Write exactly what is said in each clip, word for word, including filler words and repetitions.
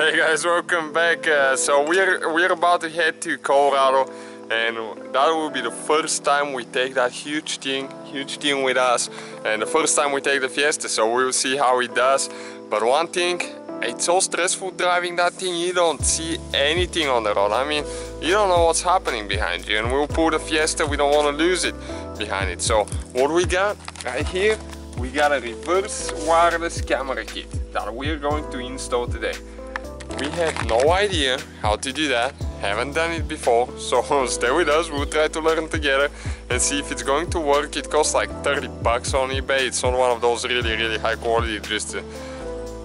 Hey guys, welcome back. Uh, so we're we're about to head to Colorado, and that will be the first time we take that huge thing, huge thing with us, and the first time we take the Fiesta. So we will see how it does. But one thing, it's so stressful driving that thing. You don't see anything on the road. I mean, you don't know what's happening behind you. And we'll pull the Fiesta. We don't want to lose it behind it. So what we got right here, we got a reverse wireless camera kit that we're going to install today. We had no idea how to do that, haven't done it before, so stay with us, we'll try to learn together and see if it's going to work. It costs like thirty bucks on eBay. It's not one of those really really high quality, just a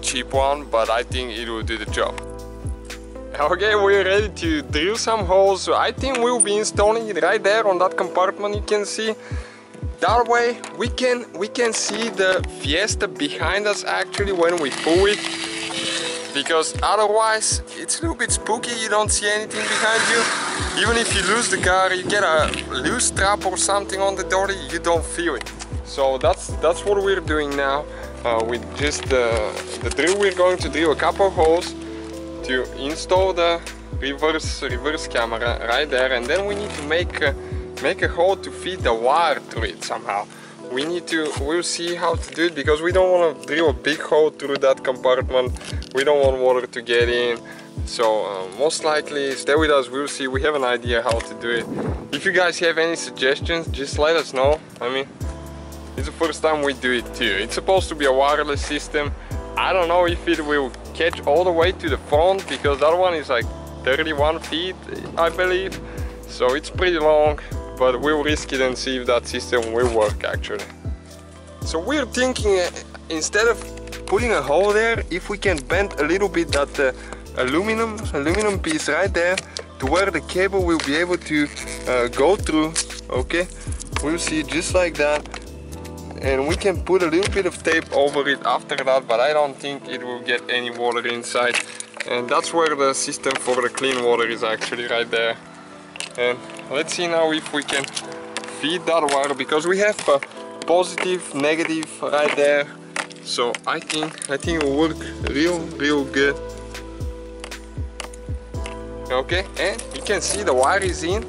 cheap one, but I think it will do the job. Okay, we're ready to drill some holes, so I think we'll be installing it right there on that compartment you can see. That way we can, we can see the Fiesta behind us actually when we pull it. Because otherwise it's a little bit spooky, you don't see anything behind you. Even if you lose the car, you get a loose strap or something on the door, you don't feel it. So that's that's what we're doing now. Uh, with just the, the drill, we're going to drill a couple holes to install the reverse reverse camera right there, and then we need to make a, make a hole to feed the wire through it somehow. We need to, we'll see how to do it, because we don't want to drill a big hole through that compartment. We don't want water to get in. So uh, most likely, stay with us, we'll see. We have an idea how to do it. If you guys have any suggestions, just let us know. I mean, it's the first time we do it too. It's supposed to be a wireless system. I don't know if it will catch all the way to the front, because that one is like thirty-one feet, I believe. So it's pretty long. But we'll risk it and see if that system will work actually. So we're thinking uh, instead of putting a hole there, if we can bend a little bit that uh, aluminum aluminum piece right there to where the cable will be able to uh, go through. Okay, we'll see, just like that, and we can put a little bit of tape over it after that, but I don't think it will get any water inside. And that's where the system for the clean water is actually right there. And let's see now if we can feed that wire, because we have a positive, negative right there. So I think I think it will work real, real good. Okay, and you can see the wire is in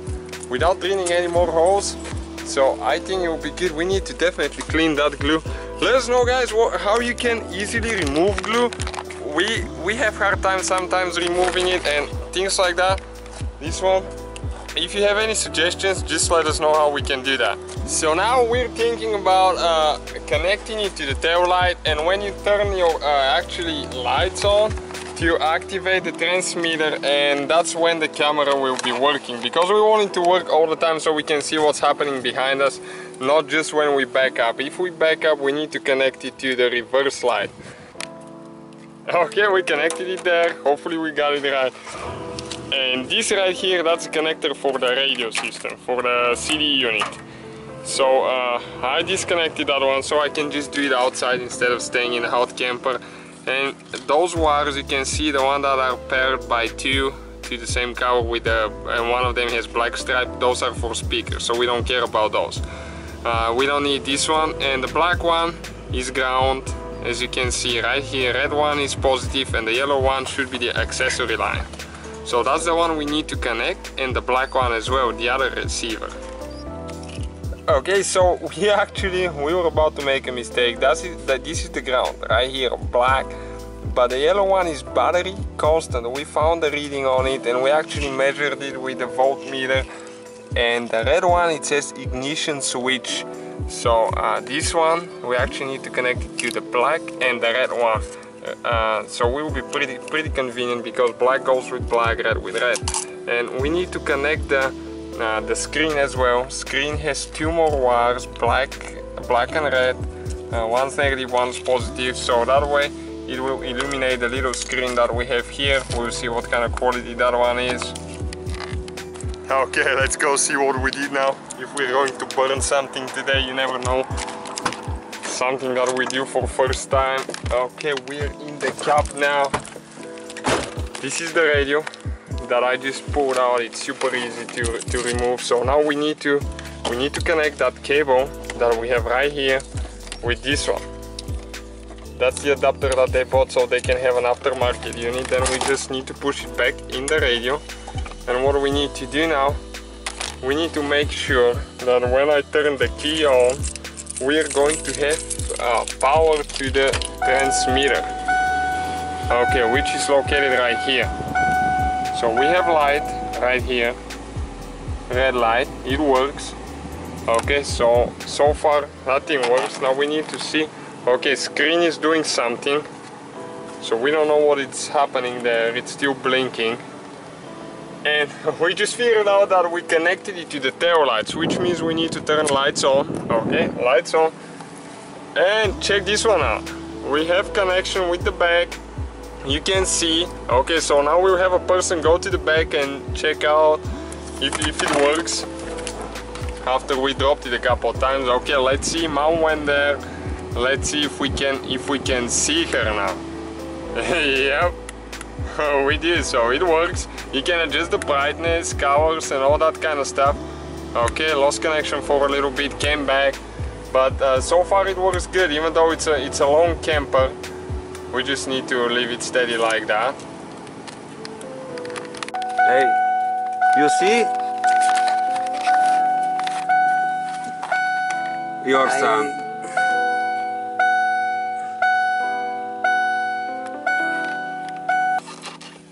without drilling any more holes. So I think it will be good. We need to definitely clean that glue. Let us know, guys, what, how you can easily remove glue. We we have hard time sometimes removing it and things like that. This one. If you have any suggestions, just let us know how we can do that. So now we're thinking about uh, connecting it to the tail light, and when you turn your uh, actually lights on, to activate the transmitter, and that's when the camera will be working, because we want it to work all the time so we can see what's happening behind us, not just when we back up. If we back up, we need to connect it to the reverse light. Okay, we connected it there. Hopefully we got it right. And this right here, that's a connector for the radio system, for the C D unit. So uh, I disconnected that one so I can just do it outside instead of staying in a hot camper. And those wires, you can see the one that are paired by two to the same cover with the, and one of them has black stripe. Those are for speakers, so we don't care about those. Uh, we don't need this one, and the black one is ground, as you can see right here. Red one is positive, and the yellow one should be the accessory line. So that's the one we need to connect, and the black one as well, the other receiver. Okay, so we actually, we were about to make a mistake. That's it, that this is the ground, right here, black. But the yellow one is battery constant. We found the reading on it, and we actually measured it with the voltmeter. And the red one, it says ignition switch. So uh, this one, we actually need to connect it to the black and the red one. Uh, so we will be pretty pretty convenient, because black goes with black, red with red. And we need to connect the uh, the screen as well. Screen has two more wires, black black and red, uh, one's negative, one's positive, so that way it will illuminate the little screen that we have here. We'll see what kind of quality that one is. Okay, let's go see what we did now. If we're going to burn something today, you never know. Something that we do for first time. Okay, we're in the cab now. This is the radio that I just pulled out. It's super easy to, to remove. So now we need to we need to connect that cable that we have right here with this one. That's the adapter that they bought so they can have an aftermarket unit. Then we just need to push it back in the radio. And what we need to do now, we need to make sure that when I turn the key on, we are going to have uh, power to the transmitter. Okay, which is located right here. So we have light right here. Red light, it works. Okay, so so far nothing works. Now we need to see. Okay, screen is doing something, so we don't know what is happening there. It's still blinking, and we just figured out that we connected it to the tail lights, which means we need to turn lights on. Okay, lights on, and check this one out. We have connection with the back. You can see. Okay, so now we'll have a person go to the back and check out if, if it works. After we dropped it a couple of times. Okay, let's see. Mom went there. Let's see if we can if we can see her now. Yep, we did. So it works. You can adjust the brightness, colors, and all that kind of stuff. Okay, lost connection for a little bit, came back, but uh, so far it works good. Even though it's a it's a long camper, we just need to leave it steady like that. Hey, you see? Your son.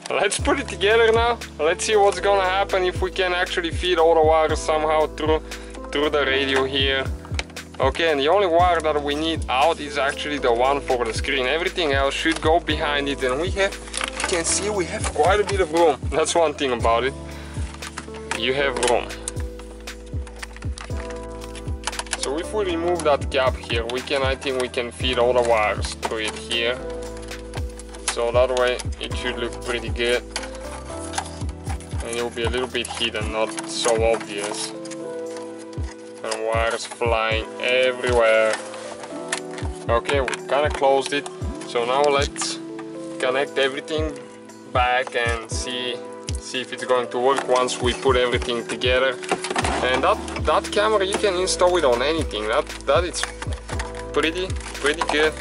Let's put it together now. Let's see what's gonna happen if we can actually feed all the wires somehow through through the radio here. Okay, and the only wire that we need out is actually the one for the screen. Everything else should go behind it, and we have, you can see we have quite a bit of room. That's one thing about it. You have room. So if we remove that cap here, we can, I think we can feed all the wires through it here. So that way it should look pretty good. And it will be a little bit hidden, not so obvious. And wires flying everywhere. Okay, we kind of closed it. So now let's connect everything back and see, see if it's going to work once we put everything together. And that, that camera, you can install it on anything. That, that is pretty, pretty good.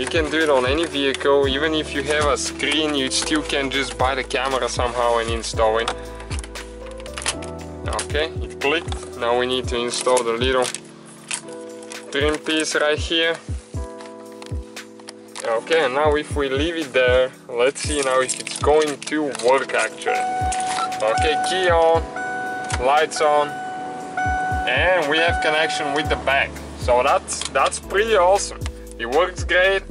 You can do it on any vehicle. Even if you have a screen, you still can just buy the camera somehow and install it. Okay, it clicked. Now we need to install the little trim piece right here. Okay, and now if we leave it there, let's see now if it's going to work actually. Okay, key on. Lights on, and we have connection with the back, so that's that's pretty awesome. It works great.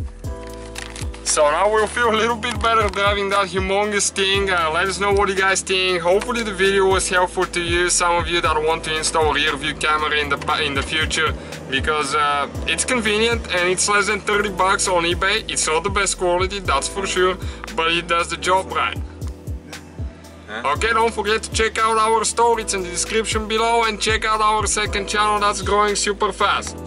So now we'll feel a little bit better driving that humongous thing. Uh, let us know what you guys think. Hopefully the video was helpful to you. Some of you that want to install rear view camera in the in the future, because uh, it's convenient and it's less than thirty bucks on eBay. It's not the best quality, that's for sure, but it does the job right. Okay, don't forget to check out our store, it's in the description below, and check out our second channel that's growing super fast.